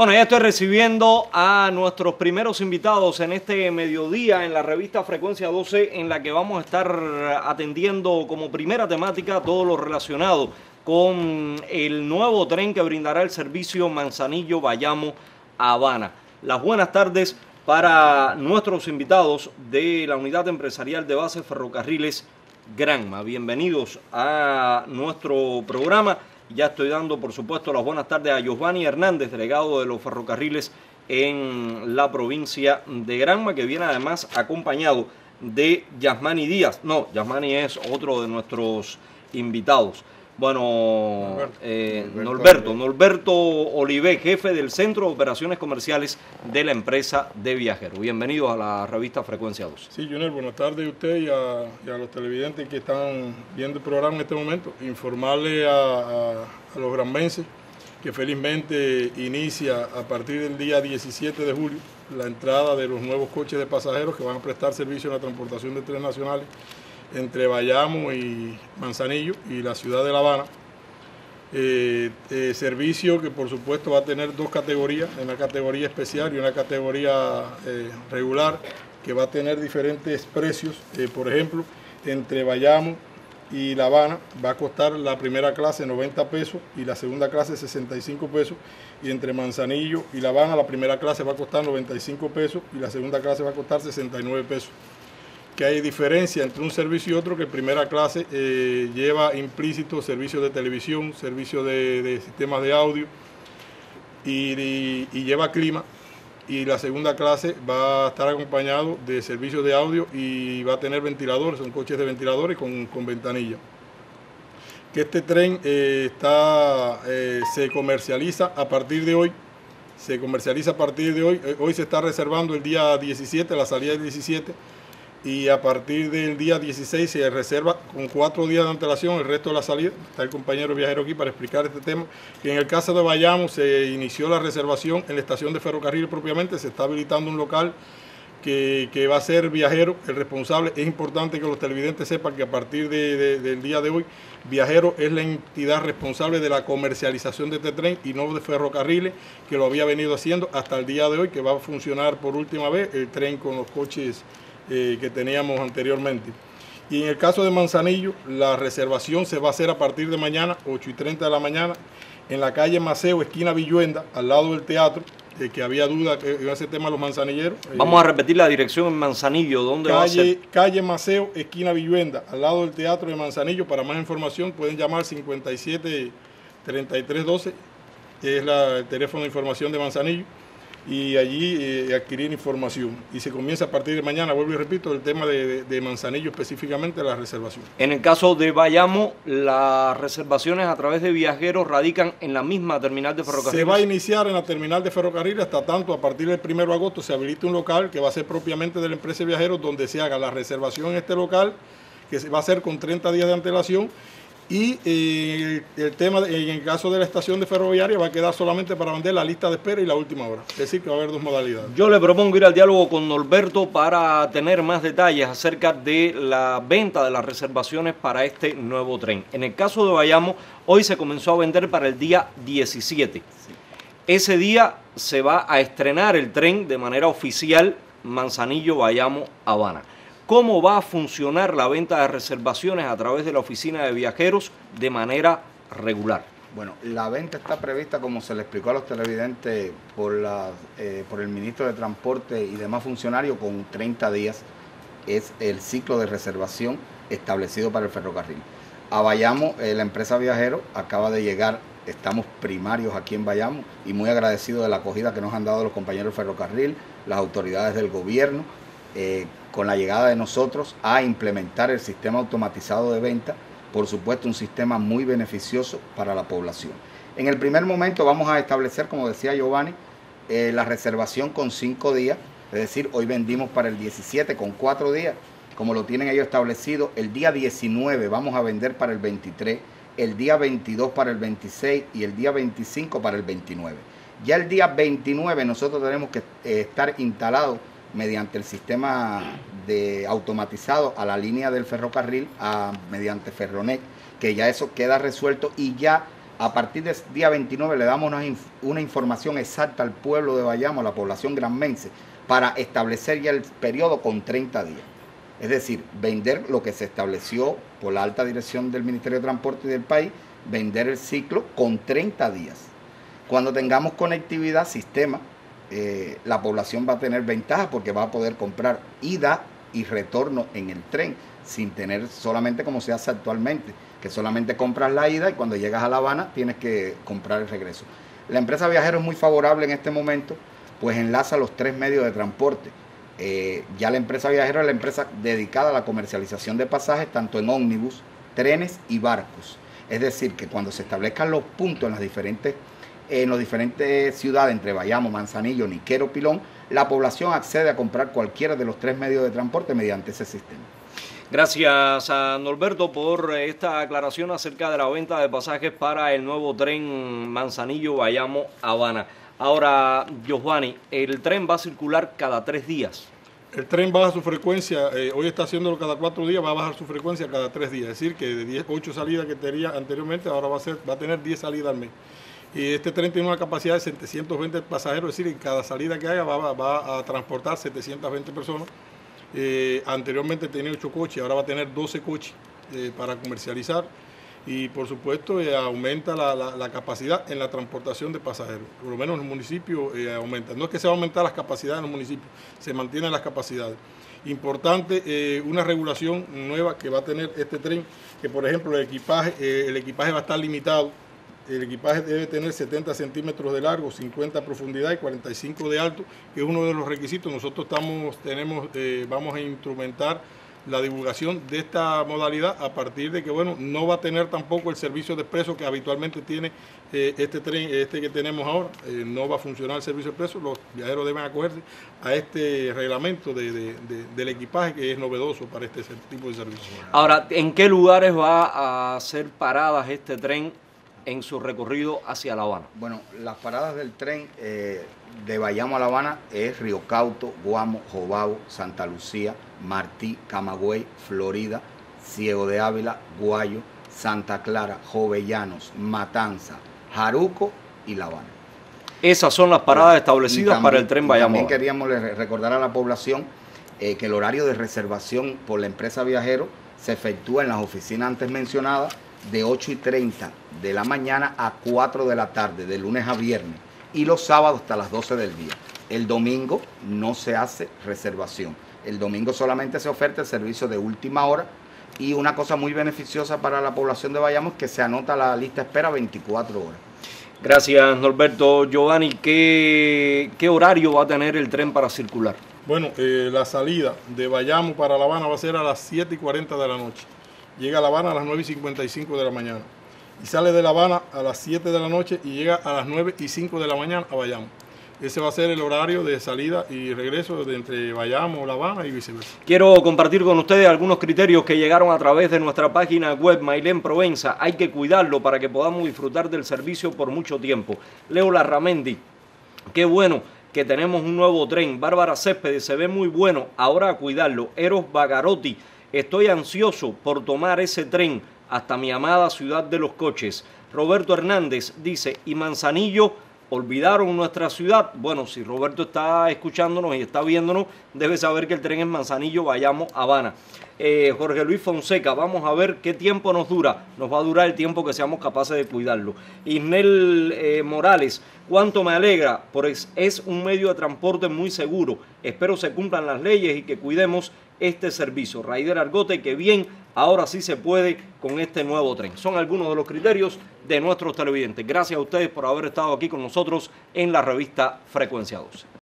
Bueno, ya estoy recibiendo a nuestros primeros invitados en este mediodía en la revista Frecuencia 12, en la que vamos a estar atendiendo como primera temática todo lo relacionado con el nuevo tren que brindará el servicio Manzanillo-Bayamo-Habana. Las buenas tardes para nuestros invitados de la Unidad Empresarial de Base Ferrocarriles Granma. Bienvenidos a nuestro programa. Ya estoy dando, por supuesto, las buenas tardes a Yosbani Hernández, delegado de los ferrocarriles en la provincia de Granma, que viene además acompañado de Yasmani Díaz. No, Yasmani es otro de nuestros invitados. Bueno, Nolberto Olivet, jefe del Centro de Operaciones Comerciales de la empresa de Viajeros. Bienvenidos a la revista Frecuencia 12. Sí, Junior, buenas tardes a usted y a los televidentes que están viendo el programa en este momento. Informarle a los granmenses que felizmente inicia a partir del día 17 de julio la entrada de los nuevos coches de pasajeros que van a prestar servicio a la transportación de trenes nacionales entre Bayamo y Manzanillo y la ciudad de La Habana. Servicio que por supuesto va a tener dos categorías, una categoría especial y una categoría regular, que va a tener diferentes precios. Por ejemplo, entre Bayamo y La Habana va a costar la primera clase 90 pesos y la segunda clase 65 pesos. Y entre Manzanillo y La Habana la primera clase va a costar 95 pesos y la segunda clase va a costar 69 pesos. Que hay diferencia entre un servicio y otro, que primera clase lleva implícito servicios de televisión, servicios de sistemas de audio y lleva clima, y la segunda clase va a estar acompañado de servicios de audio y va a tener ventiladores, son coches de ventiladores con ventanilla. Que este tren se comercializa a partir de hoy. Hoy se está reservando el día 17, la salida del 17. Y a partir del día 16 se reserva con 4 días de antelación el resto de la salida. Está el compañero viajero aquí para explicar este tema. Que en el caso de Bayamo se inició la reservación en la estación de ferrocarril propiamente. Se está habilitando un local que va a ser Viajero el responsable. Es importante que los televidentes sepan que a partir del día de hoy Viajero es la entidad responsable de la comercialización de este tren y no de ferrocarriles, que lo había venido haciendo hasta el día de hoy, que va a funcionar por última vez el tren con los coches que teníamos anteriormente. Y en el caso de Manzanillo, la reservación se va a hacer a partir de mañana, 8:30 de la mañana, en la calle Maceo, esquina Villuenda, al lado del teatro, que había duda en ese tema los manzanilleros. Vamos a repetir la dirección en Manzanillo, ¿dónde va a ser? Calle Maceo, esquina Villuenda, al lado del teatro de Manzanillo. Para más información pueden llamar 57-3312, que es el teléfono de información de Manzanillo, y allí adquirir información. Y se comienza a partir de mañana, vuelvo y repito, el tema de Manzanillo específicamente, la reservación. En el caso de Bayamo, las reservaciones a través de Viajeros radican en la misma terminal de ferrocarriles. Se va a iniciar en la terminal de ferrocarriles hasta tanto a partir del 1 de agosto se habilita un local que va a ser propiamente de la empresa Viajeros, donde se haga la reservación en este local, que va a ser con 30 días de antelación. Y el tema, en el caso de la estación de ferroviaria, va a quedar solamente para vender la lista de espera y la última hora. Es decir, que va a haber dos modalidades. Yo le propongo ir al diálogo con Norberto para tener más detalles acerca de la venta de las reservaciones para este nuevo tren. En el caso de Bayamo, hoy se comenzó a vender para el día 17. Sí. Ese día se va a estrenar el tren de manera oficial Manzanillo-Bayamo-Habana. ¿Cómo va a funcionar la venta de reservaciones a través de la oficina de Viajeros de manera regular? Bueno, la venta está prevista, como se le explicó a los televidentes por el ministro de Transporte y demás funcionarios, con 30 días. Es el ciclo de reservación establecido para el ferrocarril. A Bayamo, la empresa Viajeros acaba de llegar. Estamos primarios aquí en Bayamo y muy agradecidos de la acogida que nos han dado los compañeros del ferrocarril, las autoridades del gobierno, con la llegada de nosotros a implementar el sistema automatizado de venta, por supuesto un sistema muy beneficioso para la población. En el primer momento vamos a establecer, como decía Giovanni, la reservación con 5 días, es decir, hoy vendimos para el 17 con 4 días, como lo tienen ellos establecido. El día 19 vamos a vender para el 23, el día 22 para el 26 y el día 25 para el 29. Ya el día 29 nosotros tenemos que estar instalados mediante el sistema automatizado a la línea del ferrocarril mediante Ferronet, que ya eso queda resuelto, y ya A partir del día 29 le damos una información exacta al pueblo de Bayamo, a la población granmense, para establecer ya el periodo con 30 días. Es decir, vender lo que se estableció por la alta dirección del Ministerio de Transporte y del país, vender el ciclo con 30 días. Cuando tengamos conectividad, sistema, la población va a tener ventaja porque va a poder comprar ida y retorno en el tren, sin tener solamente como se hace actualmente, que solamente compras la ida y cuando llegas a La Habana tienes que comprar el regreso. La empresa Viajeros es muy favorable en este momento, pues enlaza los tres medios de transporte. Ya la empresa Viajeros es la empresa dedicada a la comercialización de pasajes, tanto en ómnibus, trenes y barcos. Es decir, que cuando se establezcan los puntos en las diferentes ciudades, entre Bayamo, Manzanillo, Niquero, Pilón, la población accede a comprar cualquiera de los tres medios de transporte mediante ese sistema. Gracias a Nolberto por esta aclaración acerca de la venta de pasajes para el nuevo tren Manzanillo-Bayamo-Habana. Ahora, Yosbani, ¿el tren va a circular cada 3 días? El tren baja su frecuencia, hoy está haciéndolo cada 4 días, va a bajar su frecuencia cada 3 días. Es decir, que de 8 salidas que tenía anteriormente, ahora va a tener 10 salidas al mes. Y este tren tiene una capacidad de 720 pasajeros, es decir, en cada salida que haga va a transportar 720 personas. Anteriormente tenía 8 coches, ahora va a tener 12 coches para comercializar. Y por supuesto aumenta la capacidad en la transportación de pasajeros, por lo menos en los municipios aumenta. No es que se va a aumentar las capacidades en los municipios, se mantienen las capacidades. Importante una regulación nueva que va a tener este tren, que por ejemplo el equipaje va a estar limitado. El equipaje debe tener 70 centímetros de largo, 50 de profundidad y 45 de alto, que es uno de los requisitos. Nosotros vamos a instrumentar la divulgación de esta modalidad a partir de que, bueno, no va a tener tampoco el servicio de expreso que habitualmente tiene este tren, este que tenemos ahora. No va a funcionar el servicio de expreso. Los viajeros deben acogerse a este reglamento del equipaje, que es novedoso para este tipo de servicio. Ahora, ¿en qué lugares va a hacer paradas este tren en su recorrido hacia La Habana? Bueno, las paradas del tren de Bayamo a La Habana es Río Cauto, Guamo, Jobado, Santa Lucía, Martí, Camagüey, Florida, Ciego de Ávila, Guayo, Santa Clara, Jovellanos, Matanza, Jaruco y La Habana. Esas son las paradas establecidas también para el tren Bayamo. También queríamos recordar a la población que el horario de reservación por la empresa Viajero se efectúa en las oficinas antes mencionadas, de 8:30 de la mañana a 4 de la tarde, de lunes a viernes, y los sábados hasta las 12 del día. El domingo no se hace reservación. El domingo solamente se oferta el servicio de última hora, y una cosa muy beneficiosa para la población de Bayamo es que se anota la lista de espera 24 horas. Gracias, Norberto. Giovanni, ¿qué horario va a tener el tren para circular? Bueno, la salida de Bayamo para La Habana va a ser a las 7:40 de la noche. Llega a La Habana a las 9:55 de la mañana. Y sale de La Habana a las 7 de la noche y llega a las 9:05 de la mañana a Bayamo. Ese va a ser el horario de salida y regreso de entre Bayamo, La Habana y viceversa. Quiero compartir con ustedes algunos criterios que llegaron a través de nuestra página web Maylén Provenza. Hay que cuidarlo para que podamos disfrutar del servicio por mucho tiempo. Leo Larramendi, qué bueno que tenemos un nuevo tren. Bárbara Céspedes, se ve muy bueno, ahora a cuidarlo. Eros Bagarotti, estoy ansioso por tomar ese tren hasta mi amada ciudad de los coches. Roberto Hernández dice, y Manzanillo, olvidaron nuestra ciudad. Bueno, si Roberto está escuchándonos y está viéndonos, debe saber que el tren es Manzanillo-Bayamo-Habana. Jorge Luis Fonseca, vamos a ver qué tiempo nos dura. Nos va a durar el tiempo que seamos capaces de cuidarlo. Isnel Morales, cuánto me alegra, pues es un medio de transporte muy seguro. Espero se cumplan las leyes y que cuidemos este servicio. Raider Argote, que bien, ahora sí se puede con este nuevo tren. Son algunos de los criterios de nuestros televidentes. Gracias a ustedes por haber estado aquí con nosotros en la revista Frecuencia 12.